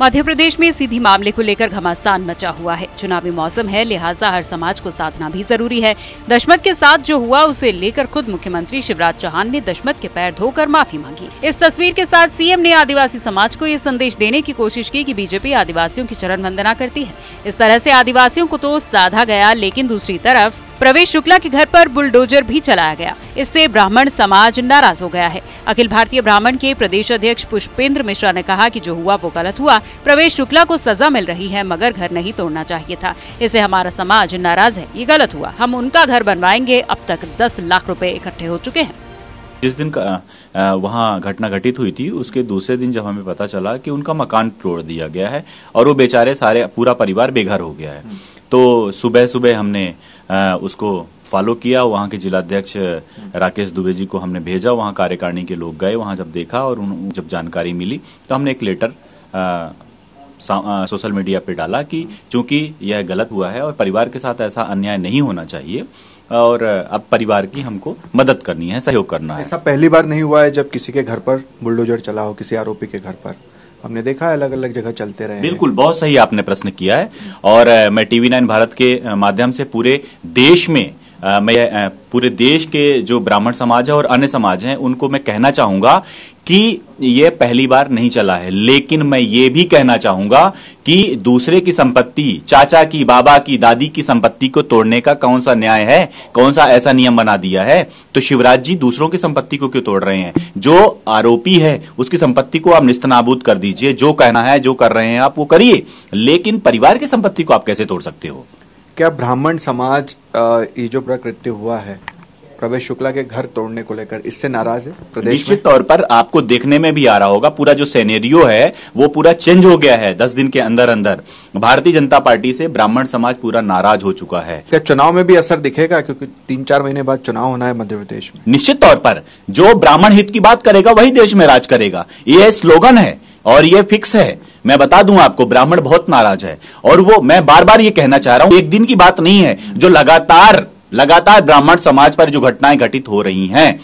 मध्य प्रदेश में सीधी मामले को लेकर घमासान मचा हुआ है। चुनावी मौसम है, लिहाजा हर समाज को साधना भी जरूरी है। दशमत के साथ जो हुआ उसे लेकर खुद मुख्यमंत्री शिवराज चौहान ने दशमत के पैर धोकर माफी मांगी। इस तस्वीर के साथ सीएम ने आदिवासी समाज को ये संदेश देने की कोशिश की कि बीजेपी आदिवासियों की चरण वंदना करती है। इस तरह से आदिवासियों को तो साधा गया, लेकिन दूसरी तरफ प्रवेश शुक्ला के घर पर बुलडोजर भी चलाया गया। इससे ब्राह्मण समाज नाराज हो गया है। अखिल भारतीय ब्राह्मण के प्रदेश अध्यक्ष पुष्पेंद्र मिश्रा ने कहा कि जो हुआ वो गलत हुआ, प्रवेश शुक्ला को सजा मिल रही है मगर घर नहीं तोड़ना चाहिए था। इसे हमारा समाज नाराज है, ये गलत हुआ, हम उनका घर बनवाएंगे। अब तक 10 लाख रुपए इकट्ठे हो चुके हैं। जिस दिन वहाँ घटना घटित हुई थी उसके दूसरे दिन जब हमें पता चला कि उनका मकान तोड़ दिया गया है और वो बेचारे सारे पूरा परिवार बेघर हो गया है, तो सुबह सुबह हमने उसको फॉलो किया। वहाँ के जिलाध्यक्ष राकेश दुबे जी को हमने भेजा, वहाँ कार्यकारिणी के लोग गए, वहाँ जब देखा और जब जानकारी मिली तो हमने एक लेटर सोशल मीडिया पे डाला कि चूंकि यह गलत हुआ है और परिवार के साथ ऐसा अन्याय नहीं होना चाहिए और अब परिवार की हमको मदद करनी है, सहयोग करना है। ऐसा पहली बार नहीं हुआ है जब किसी के घर पर बुलडोजर चला हो, किसी आरोपी के घर पर हमने देखा है, अलग अलग जगह चलते रहे। बिल्कुल, बहुत सही आपने प्रश्न किया है और मैं TV9 भारत के माध्यम से पूरे देश में मैं पूरे देश के जो ब्राह्मण समाज है और अन्य समाज हैं उनको मैं कहना चाहूंगा कि यह पहली बार नहीं चला है, लेकिन मैं ये भी कहना चाहूंगा कि दूसरे की संपत्ति, चाचा की, बाबा की, दादी की संपत्ति को तोड़ने का कौन सा न्याय है, कौन सा ऐसा नियम बना दिया है? तो शिवराज जी दूसरों की संपत्ति को क्यों तोड़ रहे हैं? जो आरोपी है उसकी संपत्ति को आप नेस्तनाबूद कर दीजिए। जो कहना है, जो कर रहे हैं आप वो करिए, लेकिन परिवार की संपत्ति को आप कैसे तोड़ सकते हो? क्या ब्राह्मण समाज ये जो प्रकृत्य हुआ है प्रवेश शुक्ला के घर तोड़ने को लेकर, इससे नाराज है प्रदेश? निश्चित तौर पर आपको देखने में भी आ रहा होगा, पूरा जो सिनेरियो है वो पूरा चेंज हो गया है। 10 दिन के अंदर अंदर भारतीय जनता पार्टी से ब्राह्मण समाज पूरा नाराज हो चुका है। क्या चुनाव में भी असर दिखेगा, क्योंकि 3-4 महीने बाद चुनाव होना है मध्य प्रदेश में? निश्चित तौर पर जो ब्राह्मण हित की बात करेगा वही देश में राज करेगा, ये स्लोगन है और ये फिक्स है। मैं बता दूं आपको, ब्राह्मण बहुत नाराज है और वो, मैं बार बार ये कहना चाह रहा हूं, एक दिन की बात नहीं है। जो लगातार ब्राह्मण समाज पर जो घटनाएं घटित हो रही हैं,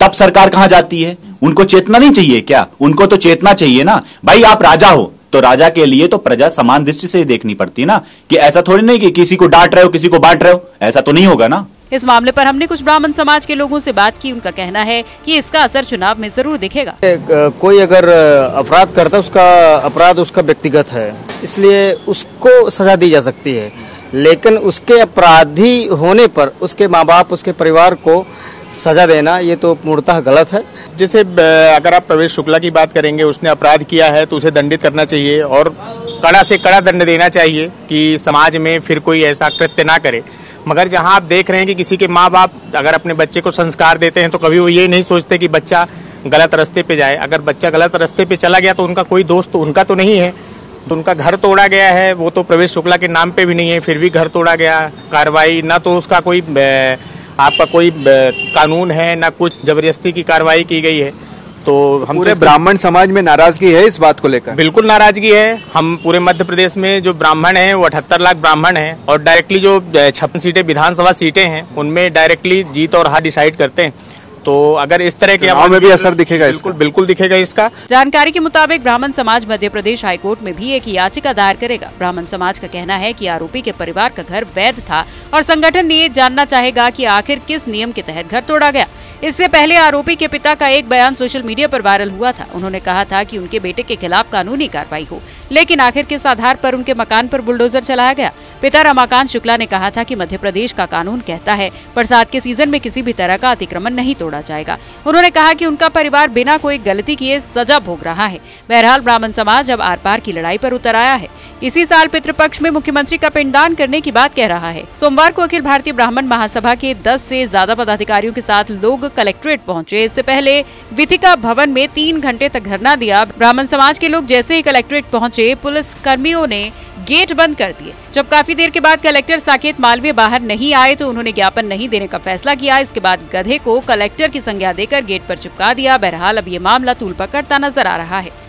तब सरकार कहां जाती है? उनको चेतना नहीं चाहिए क्या? उनको तो चेतना चाहिए ना भाई। आप राजा हो तो राजा के लिए तो प्रजा समान दृष्टि से ही देखनी पड़ती है ना, कि ऐसा थोड़ी नहीं कि किसी को डांट रहे हो किसी को बांट रहे हो, ऐसा तो नहीं होगा ना। इस मामले पर हमने कुछ ब्राह्मण समाज के लोगों से बात की। उनका कहना है कि इसका असर चुनाव में जरूर दिखेगा। कोई अगर अपराध करता है उसका अपराध उसका व्यक्तिगत है, इसलिए उसको सजा दी जा सकती है, लेकिन उसके अपराधी होने पर उसके माँ बाप, उसके परिवार को सजा देना ये तो पूर्णतः गलत है। जैसे अगर आप प्रवेश शुक्ला की बात करेंगे, उसने अपराध किया है तो उसे दंडित करना चाहिए और कड़ा से कड़ा दंड देना चाहिए कि समाज में फिर कोई ऐसा कृत्य ना करे। मगर जहां आप देख रहे हैं कि किसी के माँ बाप अगर अपने बच्चे को संस्कार देते हैं तो कभी वो ये नहीं सोचते कि बच्चा गलत रास्ते पे जाए। अगर बच्चा गलत रास्ते पे चला गया तो उनका कोई दोस्त तो उनका तो नहीं है। तो उनका घर तोड़ा गया है, वो तो प्रवेश शुक्ला के नाम पे भी नहीं है, फिर भी घर तोड़ा गया। कार्रवाई ना तो उसका कोई आपका कोई कानून है, ना कुछ, जबरदस्ती की कार्रवाई की गई है। तो हम पूरे ब्राह्मण समाज में नाराजगी है इस बात को लेकर? बिल्कुल नाराजगी है। हम पूरे मध्य प्रदेश में जो ब्राह्मण हैं वो 78 लाख ब्राह्मण हैं और डायरेक्टली जो 56 सीटें विधानसभा सीटें हैं उनमें डायरेक्टली जीत और हार डिसाइड करते हैं। तो अगर इस तरह के हमें भी असर दिखेगा, बिल्कुल दिखेगा इसका। जानकारी के मुताबिक ब्राह्मण समाज मध्य प्रदेश हाईकोर्ट में भी एक याचिका दायर करेगा। ब्राह्मण समाज का कहना है कि आरोपी के परिवार का घर वैध था और संगठन ये जानना चाहेगा कि आखिर किस नियम के तहत घर तोड़ा गया। इससे पहले आरोपी के पिता का एक बयान सोशल मीडिया पर वायरल हुआ था। उन्होंने कहा था कि उनके बेटे के खिलाफ कानूनी कार्रवाई हो, लेकिन आखिर किस आधार पर उनके मकान पर बुलडोजर चलाया गया? पिता रमाकांत शुक्ला ने कहा था कि मध्य प्रदेश का कानून कहता है बरसात के सीजन में किसी भी तरह का अतिक्रमण नहीं तोड़ा जाएगा। उन्होंने कहा कि उनका परिवार बिना कोई गलती किए सजा भोग रहा है। बहरहाल ब्राह्मण समाज अब आर पार की लड़ाई पर उतर आया है। इसी साल पितृपक्ष में मुख्यमंत्री का पिंडदान करने की बात कह रहा है। सोमवार को अखिल भारतीय ब्राह्मण महासभा के 10 से ज्यादा पदाधिकारियों के साथ लोग कलेक्ट्रेट पहुंचे। इससे पहले विथिका भवन में 3 घंटे तक धरना दिया। ब्राह्मण समाज के लोग जैसे ही कलेक्ट्रेट पहुंचे, पुलिस कर्मियों ने गेट बंद कर दिए। जब काफी देर के बाद कलेक्टर साकेत मालवीय बाहर नहीं आए तो उन्होंने ज्ञापन नहीं देने का फैसला किया। इसके बाद गधे को कलेक्टर की संज्ञा देकर गेट पर चिपका दिया। बहरहाल अब ये मामला तूल पकड़ता नजर आ रहा है।